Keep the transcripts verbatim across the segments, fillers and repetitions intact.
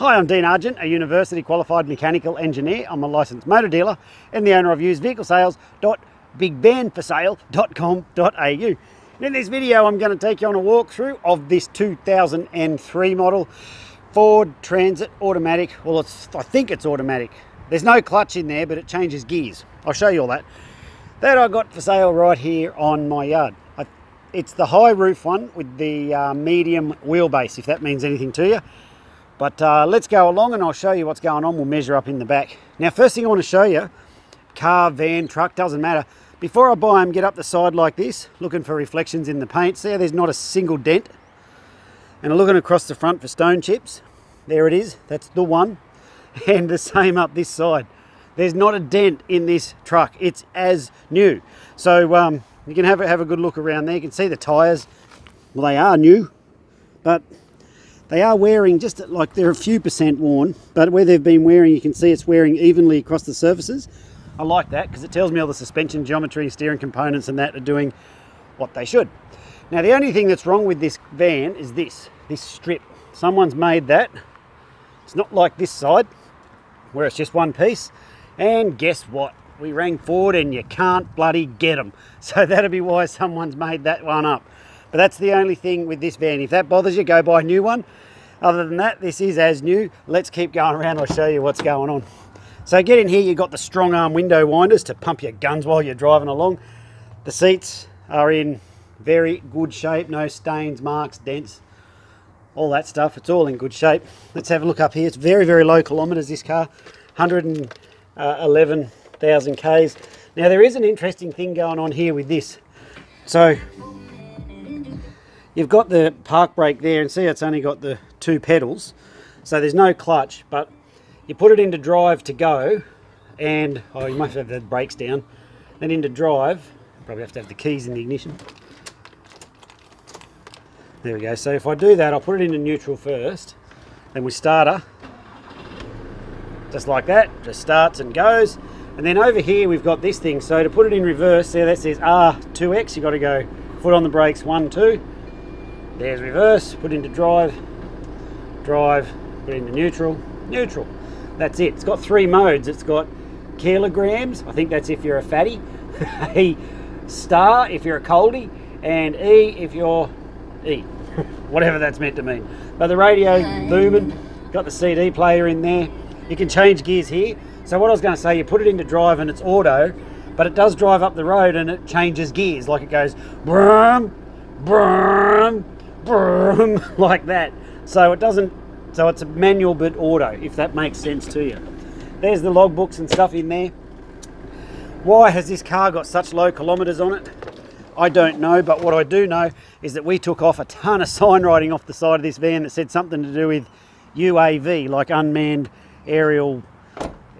Hi, I'm Dean Argent, a university qualified mechanical engineer. I'm a licensed motor dealer and the owner of used vehicle sales dot big band for sale dot com dot a u. In this video, I'm going to take you on a walkthrough of this two thousand three model Ford Transit automatic. Well, it's, I think it's automatic. There's no clutch in there, but it changes gears. I'll show you all that. That I got for sale right here on my yard. I, it's the high roof one with the uh, medium wheelbase, if that means anything to you. But uh, let's go along and I'll show you what's going on. We'll measure up in the back. Now, first thing I want to show you, car, van, truck, doesn't matter. Before I buy them, get up the side like this, looking for reflections in the paint. See how there's not a single dent? And looking across the front for stone chips. There it is, that's the one. And the same up this side. There's not a dent in this truck. It's as new. So um, you can have a, have a good look around there. You can see the tires. Well, they are new, but they are wearing, just like they're a few percent worn, but where they've been wearing, you can see it's wearing evenly across the surfaces. I like that because it tells me all the suspension geometry, steering components and that are doing what they should. Now, the only thing that's wrong with this van is this, this strip. Someone's made that. It's not like this side where it's just one piece. And guess what? We rang Ford and you can't bloody get them. So that'll be why someone's made that one up. But that's the only thing with this van. If that bothers you, go buy a new one. Other than that, this is as new. Let's keep going around. I'll show you what's going on. So get in here, you've got the strong arm window winders to pump your guns while you're driving along. The seats are in very good shape. No stains, marks, dents, all that stuff. It's all in good shape. Let's have a look up here. It's very, very low kilometers, this car. one hundred eleven thousand Ks. Now, there is an interesting thing going on here with this. So you've got the park brake there, and see it's only got the two pedals, so there's no clutch, but you put it into drive to go, and oh, you must have the brakes down, then into drive, probably have to have the keys in the ignition. There we go. So if I do that, I'll put it into neutral first, then with starter, just like that, just starts and goes, and then over here we've got this thing, so to put it in reverse, there that says R two X, you've got to go foot on the brakes, one, two, there's reverse, put into drive, drive, put into neutral, neutral. That's it. It's got three modes. It's got kilograms, I think that's if you're a fatty, a star if you're a coldie, and E if you're E, whatever that's meant to mean. But the radio booming, got the C D player in there. You can change gears here. So what I was going to say, you put it into drive and it's auto, but it does drive up the road and it changes gears, like it goes brum, brum, Broom, like that. So it doesn't, so it's a manual but auto, if that makes sense to you. There's the logbooks and stuff in there. Why has this car got such low kilometers on it? I don't know, but what I do know is that we took off a ton of sign writing off the side of this van that said something to do with U A V, like unmanned aerial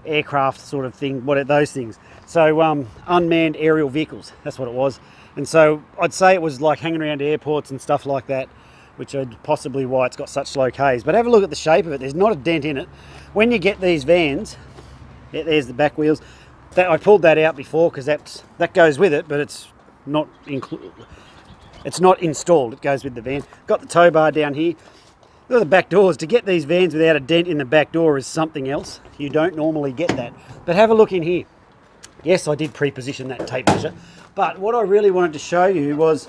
aircraft sort of thing, what are those things? So um, unmanned aerial vehicles, that's what it was. And so I'd say it was like hanging around airports and stuff like that, which are possibly why it's got such low Ks. But have a look at the shape of it. There's not a dent in it. When you get these vans, yeah, there's the back wheels. That, I pulled that out before because that's that goes with it, but it's not included. It's not installed. It goes with the van. Got the tow bar down here. Look at the back doors. To get these vans without a dent in the back door is something else. You don't normally get that. But have a look in here. Yes, I did pre-position that tape measure. But what I really wanted to show you was,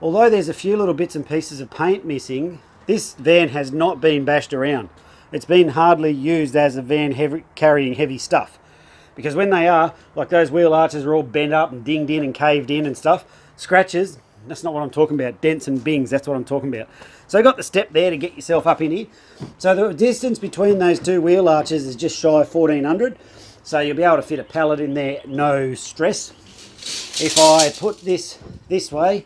although there's a few little bits and pieces of paint missing, this van has not been bashed around. It's been hardly used as a van heavy, carrying heavy stuff. Because when they are, like those wheel arches are all bent up and dinged in and caved in and stuff. Scratches, that's not what I'm talking about. Dents and bings, that's what I'm talking about. So I got the step there to get yourself up in here. So the distance between those two wheel arches is just shy of fourteen hundred. So you'll be able to fit a pallet in there, no stress. If I put this this way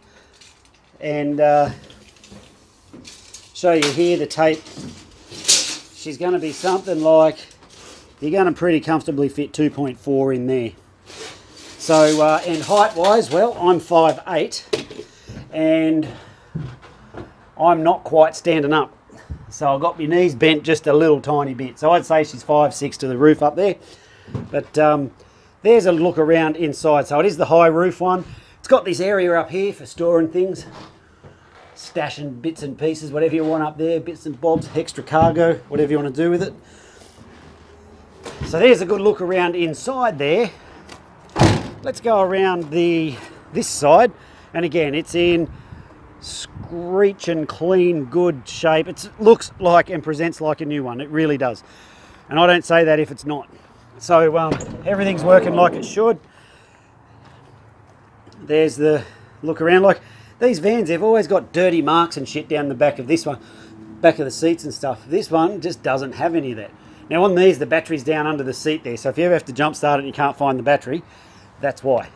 and uh, show you here the tape, she's going to be something like, you're going to pretty comfortably fit two point four in there. So, uh, and height-wise, well, I'm five eight and I'm not quite standing up. So I've got my knees bent just a little tiny bit. So I'd say she's five six to the roof up there. But um, there's a look around inside. So it is the high roof one. It's got this area up here for storing things. stashing bits and pieces, whatever you want up there, bits and bobs, extra cargo, whatever you want to do with it. So there's a good look around inside there. Let's go around the this side, and again, it's in screeching clean, good shape. It looks like and presents like a new one. It really does, and I don't say that if it's not. So um, everything's working like it should. There's the look around. Like these vans, they've always got dirty marks and shit down the back of this one, back of the seats and stuff. This one just doesn't have any of that. Now on these, the battery's down under the seat there, so if you ever have to jump start it and you can't find the battery, that's why.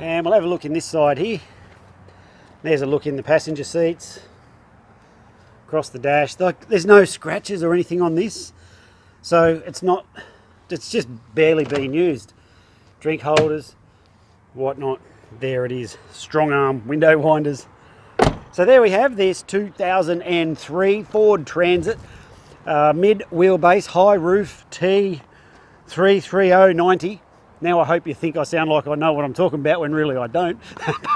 And we'll have a look in this side here. There's a look in the passenger seats, across the dash. Like, there's no scratches or anything on this, so it's not, it's just barely being used. Drink holders, whatnot. There it is, strong arm window winders. So there we have this two thousand three Ford Transit uh, mid wheelbase high roof T three three zero ninety. Now I hope you think I sound like I know what I'm talking about when really I don't,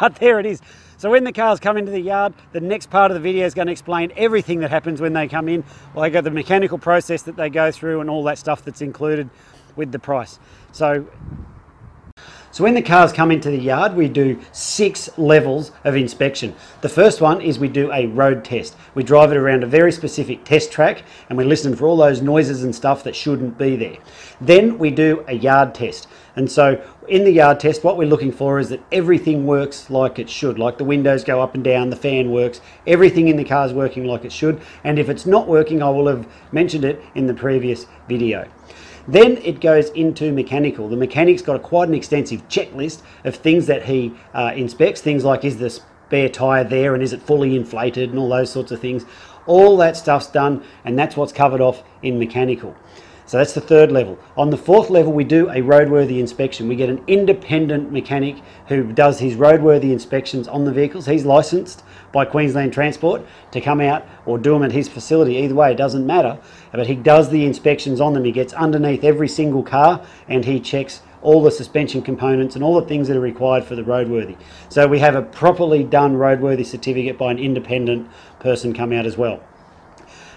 but there it is. So when the cars come into the yard, the next part of the video is going to explain everything that happens when they come in, like the mechanical process that they go through and all that stuff that's included with the price. So So when the cars come into the yard, we do six levels of inspection. The first one is we do a road test. We drive it around a very specific test track and we listen for all those noises and stuff that shouldn't be there. Then we do a yard test. And so in the yard test, what we're looking for is that everything works like it should, like the windows go up and down, the fan works, everything in the car is working like it should. And if it's not working, I will have mentioned it in the previous video. Then it goes into mechanical. The mechanic's got a, quite an extensive checklist of things that he uh, inspects, things like is the spare tyre there and is it fully inflated and all those sorts of things. All that stuff's done and that's what's covered off in mechanical. So that's the third level. On the fourth level, we do a roadworthy inspection. We get an independent mechanic who does his roadworthy inspections on the vehicles. He's licensed by Queensland Transport to come out or do them at his facility. Either way, it doesn't matter. But he does the inspections on them. He gets underneath every single car and he checks all the suspension components and all the things that are required for the roadworthy. So we have a properly done roadworthy certificate by an independent person come out as well.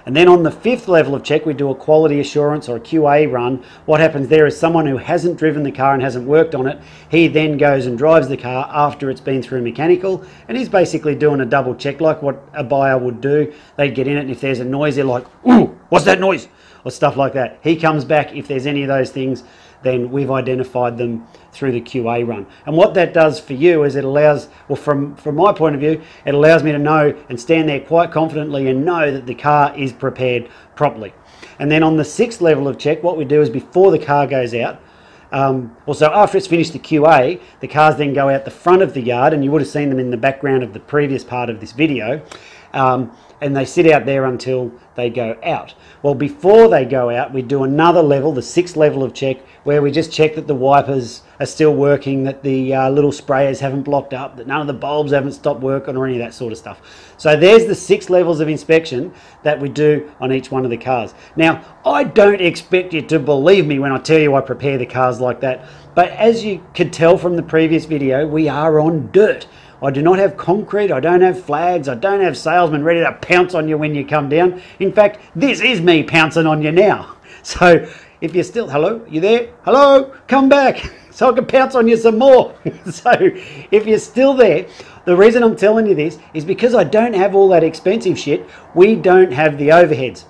And then on the fifth level of check, we do a quality assurance or a Q A run. What happens there is someone who hasn't driven the car and hasn't worked on it, he then goes and drives the car after it's been through mechanical, and he's basically doing a double check like what a buyer would do. They'd get in it and if there's a noise, they're like, ooh, what's that noise? Or stuff like that. He comes back, if there's any of those things, then we've identified them through the Q A run. And what that does for you is it allows, well from, from my point of view, it allows me to know and stand there quite confidently and know that the car is prepared properly. And then on the sixth level of check, what we do is before the car goes out, um, well so after it's finished the Q A, the cars then go out the front of the yard, and you would have seen them in the background of the previous part of this video. Um, and they sit out there until they go out. Well, before they go out, we do another level, the sixth level of check, where we just check that the wipers are still working, that the uh, little sprayers haven't blocked up, that none of the bulbs haven't stopped working or any of that sort of stuff. So there's the six levels of inspection that we do on each one of the cars. Now, I don't expect you to believe me when I tell you I prepare the cars like that, but as you could tell from the previous video, we are on dirt. I do not have concrete, I don't have flags, I don't have salesmen ready to pounce on you when you come down. In fact, this is me pouncing on you now. So if you're still, hello, you there? Hello, come back so I can pounce on you some more. So if you're still there, the reason I'm telling you this is because I don't have all that expensive shit. We don't have the overheads,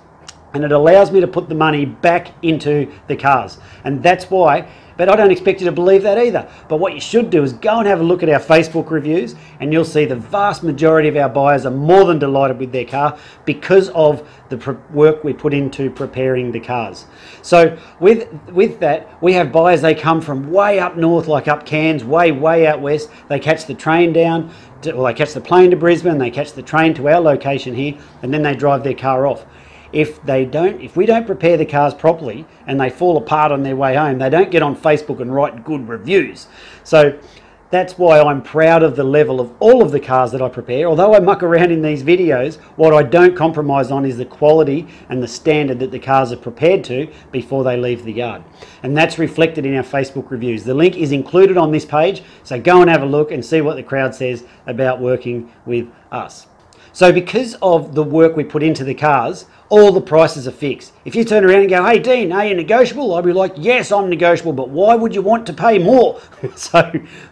and it allows me to put the money back into the cars, and that's why. But I don't expect you to believe that either. But what you should do is go and have a look at our Facebook reviews, and you'll see the vast majority of our buyers are more than delighted with their car because of the work we put into preparing the cars. So with, with that, we have buyers, they come from way up north, like up Cairns, way, way out west. They catch the train down, to, well, they catch the plane to Brisbane, they catch the train to our location here, and then they drive their car off. If they don't, if we don't prepare the cars properly and they fall apart on their way home, they don't get on Facebook and write good reviews. So That's why I'm proud of the level of all of the cars that I prepare. Although I muck around in these videos, what I don't compromise on is the quality and the standard that the cars are prepared to before they leave the yard. And that's reflected in our Facebook reviews. The link is included on this page, so go and have a look and see what the crowd says about working with us. So because of the work we put into the cars, all the prices are fixed. If you turn around and go, hey Dean, are you negotiable? I'd be like, yes, I'm negotiable, but why would you want to pay more? So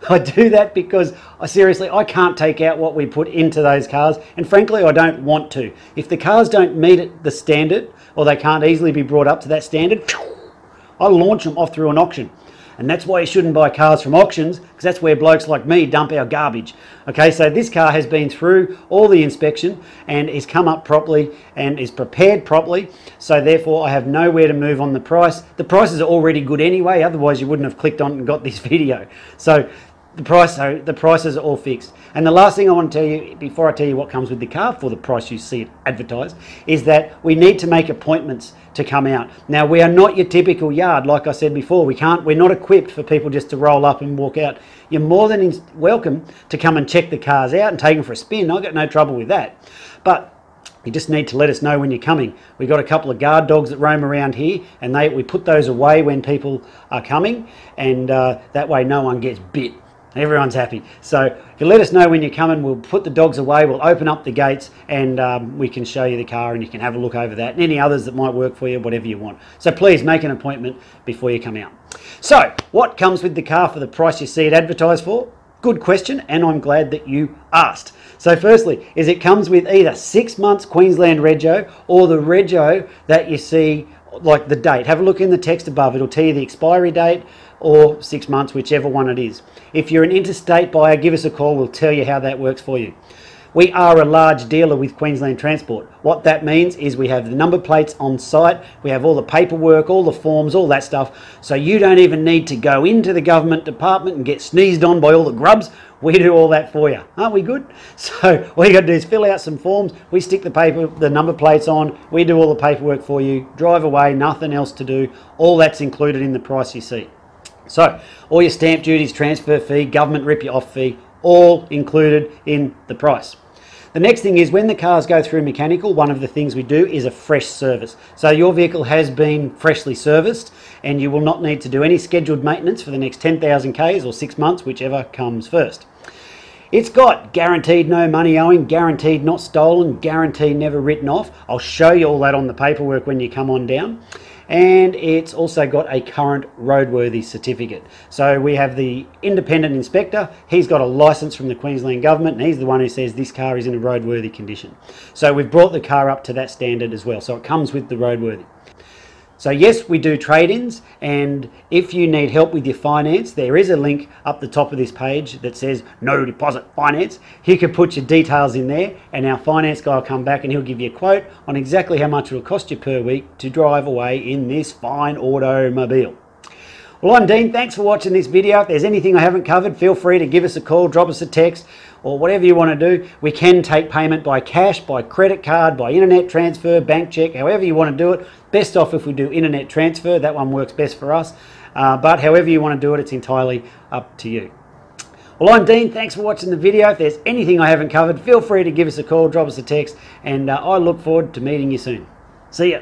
I do that because I seriously, I can't take out what we put into those cars. And frankly, I don't want to. If the cars don't meet it, the standard, or they can't easily be brought up to that standard, I launch them off through an auction. And that's why you shouldn't buy cars from auctions, because that's where blokes like me dump our garbage. Okay, so this car has been through all the inspection and is come up properly and is prepared properly. So therefore, I have nowhere to move on the price. The prices are already good anyway, otherwise you wouldn't have clicked on and got this video. So the, price, so the prices are all fixed. And the last thing I want to tell you, before I tell you what comes with the car for the price you see it advertised, is that we need to make appointments to come out. Now, we are not your typical yard. Like I said before, we can't, we're not equipped for people just to roll up and walk out. You're more than welcome to come and check the cars out and take them for a spin. I've got no trouble with that. But you just need to let us know when you're coming. We've got a couple of guard dogs that roam around here, and they we put those away when people are coming, and uh, that way no one gets bit. Everyone's happy. So if you let us know when you're coming, we'll put the dogs away, we'll open up the gates, and um, we can show you the car and you can have a look over that and any others that might work for you, whatever you want. So please make an appointment before you come out. So what comes with the car for the price you see it advertised for? Good question, and I'm glad that you asked. So firstly, is it comes with either six months Queensland Rego or the Rego that you see, like the date. Have a look in the text above, it'll tell you the expiry date or six months, whichever one it is. If you're an interstate buyer, give us a call, we'll tell you how that works for you. We are a large dealer with Queensland Transport. What that means is we have the number plates on site, we have all the paperwork, all the forms, all that stuff, so you don't even need to go into the government department and get sneezed on by all the grubs. We do all that for you. Aren't we good? So all you got to do is fill out some forms, we stick the paper, the number plates on, we do all the paperwork for you, drive away, nothing else to do. All that's included in the price you see. So all your stamp duties, transfer fee, government rip you off fee, all included in the price. The next thing is when the cars go through mechanical, one of the things we do is a fresh service. So your vehicle has been freshly serviced and you will not need to do any scheduled maintenance for the next ten thousand Ks or six months, whichever comes first. It's got guaranteed no money owing, guaranteed not stolen, guaranteed never written off. I'll show you all that on the paperwork when you come on down. And it's also got a current roadworthy certificate. So we have the independent inspector, he's got a license from the Queensland government, and he's the one who says this car is in a roadworthy condition. So we've brought the car up to that standard as well, so it comes with the roadworthy. So yes, we do trade-ins, and if you need help with your finance, there is a link up the top of this page that says no deposit finance. You can put your details in there and our finance guy will come back and he'll give you a quote on exactly how much it'll cost you per week to drive away in this fine automobile. Well, I'm Dean, thanks for watching this video. If there's anything I haven't covered, feel free to give us a call, drop us a text, or whatever you want to do. We can take payment by cash, by credit card, by internet transfer, bank check, however you want to do it. Best off if we do internet transfer, that one works best for us. Uh, but however you want to do it, it's entirely up to you. Well, I'm Dean, thanks for watching the video. If there's anything I haven't covered, feel free to give us a call, drop us a text, and uh, I look forward to meeting you soon. See ya.